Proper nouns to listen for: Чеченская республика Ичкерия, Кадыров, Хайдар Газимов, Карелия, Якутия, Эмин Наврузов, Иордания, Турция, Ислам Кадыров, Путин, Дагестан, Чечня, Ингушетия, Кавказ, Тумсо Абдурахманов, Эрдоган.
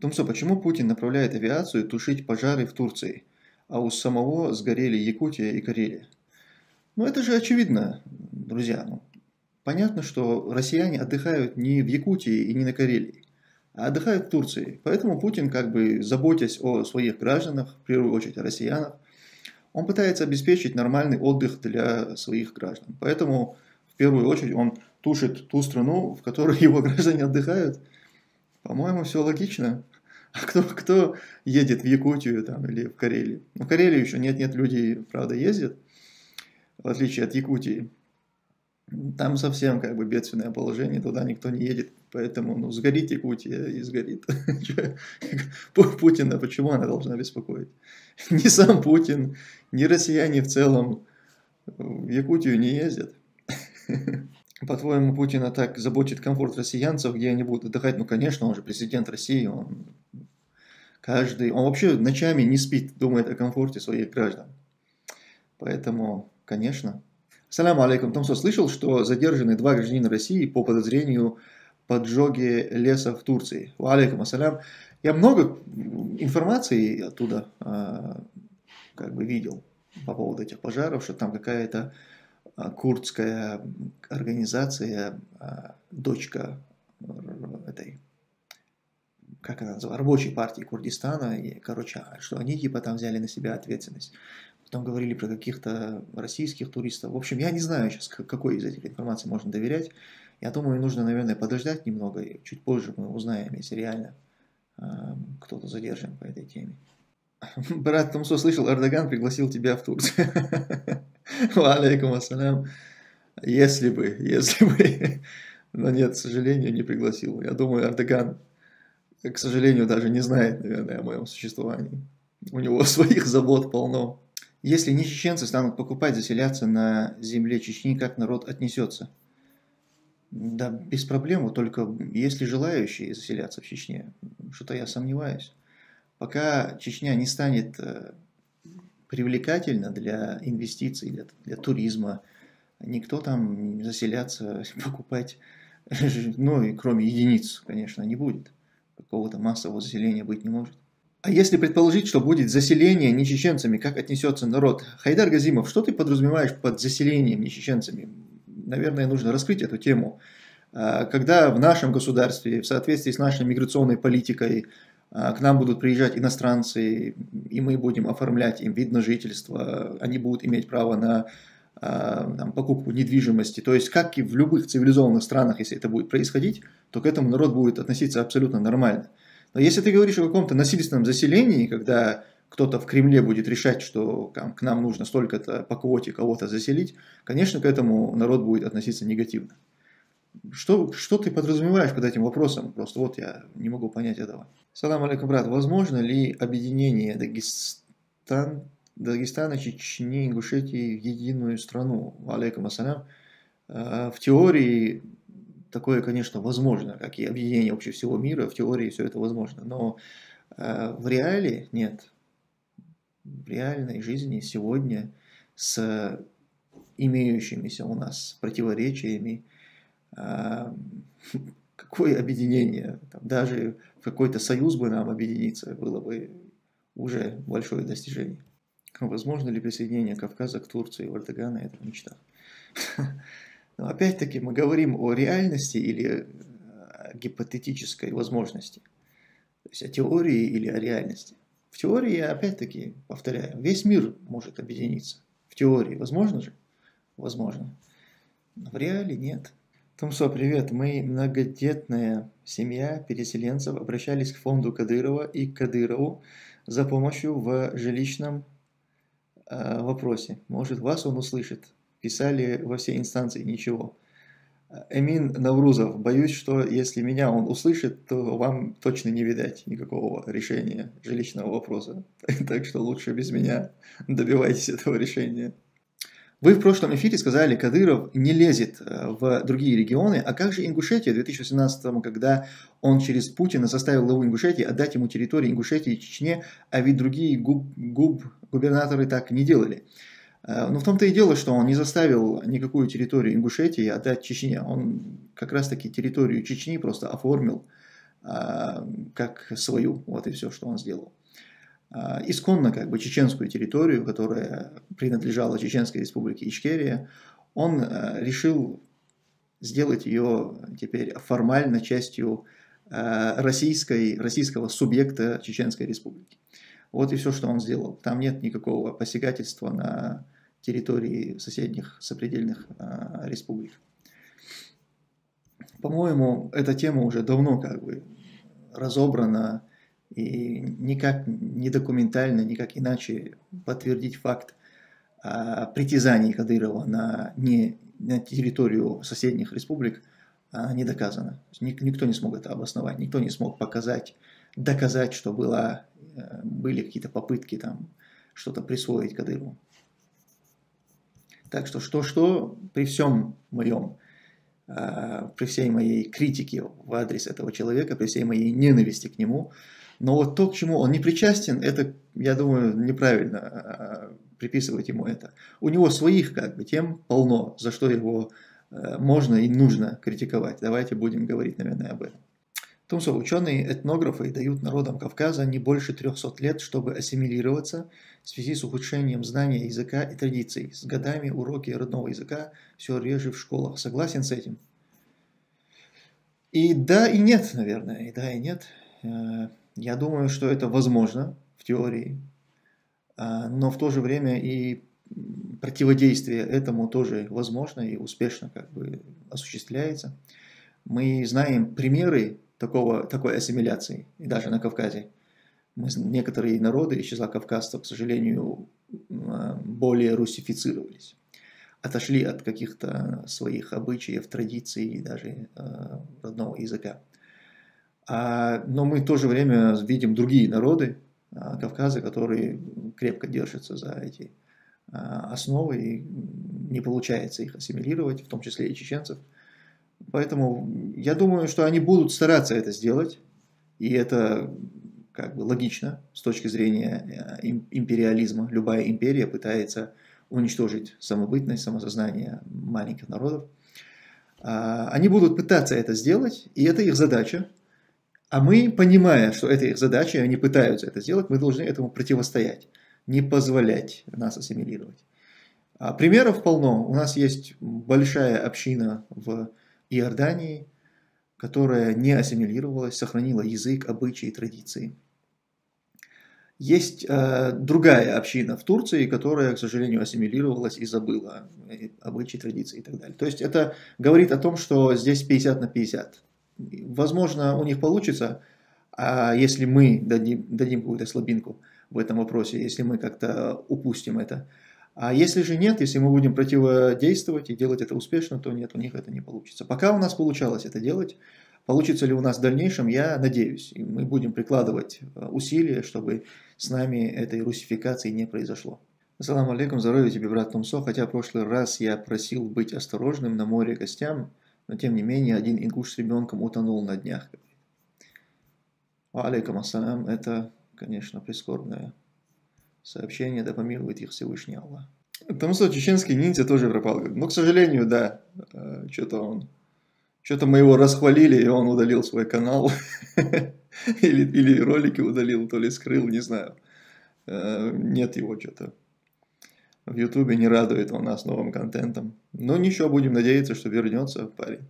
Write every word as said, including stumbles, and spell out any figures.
Тумсо, почему Путин направляет авиацию тушить пожары в Турции, а у самого сгорели Якутия и Карелия? Ну это же очевидно, друзья. Ну, понятно, что россияне отдыхают не в Якутии и не на Карелии, а отдыхают в Турции. Поэтому Путин, как бы заботясь о своих гражданах, в первую очередь о россиянах, он пытается обеспечить нормальный отдых для своих граждан. Поэтому в первую очередь он тушит ту страну, в которой его граждане отдыхают. По-моему, все логично. А кто, кто едет в Якутию там, или в Карелию? В Карелию еще нет-нет, люди, правда, ездят, в отличие от Якутии. Там совсем как бы бедственное положение, туда никто не едет. Поэтому ну, сгорит Якутия и сгорит. Путина почему она должна беспокоить? Ни сам Путин, ни россияне в целом в Якутию не ездят. По-твоему, Путина так заботит комфорт россиянцев, где они будут отдыхать? Ну, конечно, он же президент России, он каждый, он вообще ночами не спит, думает о комфорте своих граждан. Поэтому, конечно. Салам алейкум. Томсо, слышал, что задержаны два гражданина России по подозрению поджоге леса в Турции? Алейкум ассалям. Я много информации оттуда как бы видел по поводу этих пожаров, что там какая-то курдская организация, дочка этой, как она называется, рабочей партии Курдистана, и, короче, что они типа там взяли на себя ответственность. Потом говорили про каких-то российских туристов. В общем, я не знаю сейчас, какой из этих информаций можно доверять. Я думаю, нужно, наверное, подождать немного, и чуть позже мы узнаем, если реально э, кто-то задержан по этой теме. Брат Тумсо, слышал, Эрдоган пригласил тебя в Турцию. Алейкум ассалям. Если бы, если бы. Но нет, к сожалению, не пригласил. Я думаю, Эрдоган, к сожалению, даже не знает, наверное, о моем существовании. У него своих забот полно. Если не чеченцы станут покупать, заселяться на земле Чечни, как народ отнесется? Да, без проблем, вот только если желающие заселяться в Чечне, что-то я сомневаюсь. Пока Чечня не станет привлекательна для инвестиций, для, для туризма, никто там заселяться, покупать, ну и кроме единиц, конечно, не будет. Какого-то массового заселения быть не может. А если предположить, что будет заселение не чеченцами, как отнесется народ? Хайдар Газимов, что ты подразумеваешь под заселением не чеченцами? Наверное, нужно раскрыть эту тему. Когда в нашем государстве, в соответствии с нашей миграционной политикой, к нам будут приезжать иностранцы, и мы будем оформлять им вид на жительство, они будут иметь право на там, покупку недвижимости. То есть, как и в любых цивилизованных странах, если это будет происходить, то к этому народ будет относиться абсолютно нормально. Но если ты говоришь о каком-то насильственном заселении, когда кто-то в Кремле будет решать, что там, к нам нужно столько-то по квоте кого-то заселить, конечно, к этому народ будет относиться негативно. Что, что ты подразумеваешь под этим вопросом? Просто вот я не могу понять этого. Салам алейкум, брат. Возможно ли объединение Дагестан, Дагестана, Чечни, Ингушетии в единую страну? Алейкум ассалям. В теории такое, конечно, возможно, как и объединение вообще всего мира. В теории все это возможно. Но в реале нет. В реальной жизни сегодня с имеющимися у нас противоречиями, какое объединение, даже в какой-то союз бы нам объединиться, было бы уже большое достижение. Возможно ли присоединение Кавказа к Турции? У Эрдогана это мечта. Но опять-таки мы говорим о реальности или о гипотетической возможности, то есть о теории или о реальности. В теории, опять-таки, повторяю, весь мир может объединиться. В теории возможно же? Возможно. Но в реале нет. Тумсо, привет. Мы, многодетная семья переселенцев, обращались к фонду Кадырова и Кадырову за помощью в жилищном э, вопросе. Может, вас он услышит. Писали во все инстанции, ничего. Эмин Наврузов, боюсь, что если меня он услышит, то вам точно не видать никакого решения жилищного вопроса. Так что лучше без меня, добивайтесь этого решения. Вы в прошлом эфире сказали, Кадыров не лезет в другие регионы, а как же Ингушетия в две тысячи восемнадцатом, когда он через Путина заставил главу Ингушетии отдать ему территории Ингушетии и Чечне, а ведь другие губ, губ, губернаторы так не делали? Но в том-то и дело, что он не заставил никакую территорию Ингушетии отдать Чечне, он как раз-таки территорию Чечни просто оформил как свою, вот и все, что он сделал. Исконно как бы чеченскую территорию, которая принадлежала Чеченской республике Ичкерия, он решил сделать ее теперь формально частью российской, российского субъекта Чеченской республики. Вот и все, что он сделал. Там нет никакого посягательства на территории соседних, сопредельных республик. По-моему, эта тема уже давно как бы разобрана, и никак не документально, никак иначе подтвердить факт а, притязаний Кадырова на, не, на территорию соседних республик а, не доказано. Ник, никто не смог это обосновать, никто не смог показать, доказать, что была, были какие-то попытки там что-то присвоить Кадырову. Так что что-что при всем моем... при всей моей критике в адрес этого человека, при всей моей ненависти к нему. Но вот то, к чему он не причастен, это, я думаю, неправильно приписывать ему это. У него своих как бы тем полно, за что его можно и нужно критиковать. Давайте будем говорить, наверное, об этом. Тумсо, ученые, этнографы дают народам Кавказа не больше трёхсот лет, чтобы ассимилироваться в связи с ухудшением знания языка и традиций. С годами уроки родного языка все реже в школах. Согласен с этим? И да, и нет, наверное. И да, и нет. Я думаю, что это возможно в теории, но в то же время и противодействие этому тоже возможно и успешно как бы осуществляется. Мы знаем примеры Такого, такой ассимиляции, и даже на Кавказе. Мы, некоторые народы из числа кавказцев, к сожалению, более русифицировались. Отошли от каких-то своих обычаев, традиций и даже э, родного языка. А, но мы в то же время видим другие народы э, Кавказа, которые крепко держатся за эти э, основы, и не получается их ассимилировать, в том числе и чеченцев. Поэтому я думаю, что они будут стараться это сделать, и это как бы логично с точки зрения империализма. Любая империя пытается уничтожить самобытность, самосознание маленьких народов. Они будут пытаться это сделать, и это их задача. А мы, понимая, что это их задача, и они пытаются это сделать, мы должны этому противостоять, не позволять нас ассимилировать. Примеров полно. У нас есть большая община в Иордании, которая не ассимилировалась, сохранила язык, обычаи и традиции. Есть э, другая община в Турции, которая, к сожалению, ассимилировалась и забыла обычаи, традиции и так далее. То есть это говорит о том, что здесь пятьдесят на пятьдесят. Возможно, у них получится, а если мы дадим, дадим какую-то слабинку в этом вопросе, если мы как-то упустим это. А если же нет, если мы будем противодействовать и делать это успешно, то нет, у них это не получится. Пока у нас получалось это делать, получится ли у нас в дальнейшем, я надеюсь. И мы будем прикладывать усилия, чтобы с нами этой русификации не произошло. Ассаламу алейкум, здоровья тебе, брат Тумсо. Хотя в прошлый раз я просил быть осторожным на море гостям, но тем не менее один ингуш с ребенком утонул на днях. Ва алейкум ассалам, это, конечно, прискорбное сообщение, да помилует их Всевышний Аллах. Потому что чеченский ниндзя тоже пропал. Но, к сожалению, да, что-то он... Что-то мы его расхвалили, и он удалил свой канал. или, или ролики удалил, то ли скрыл, не знаю. Нет его что-то. В Ютубе не радует он нас новым контентом. Но ничего, будем надеяться, что вернется парень.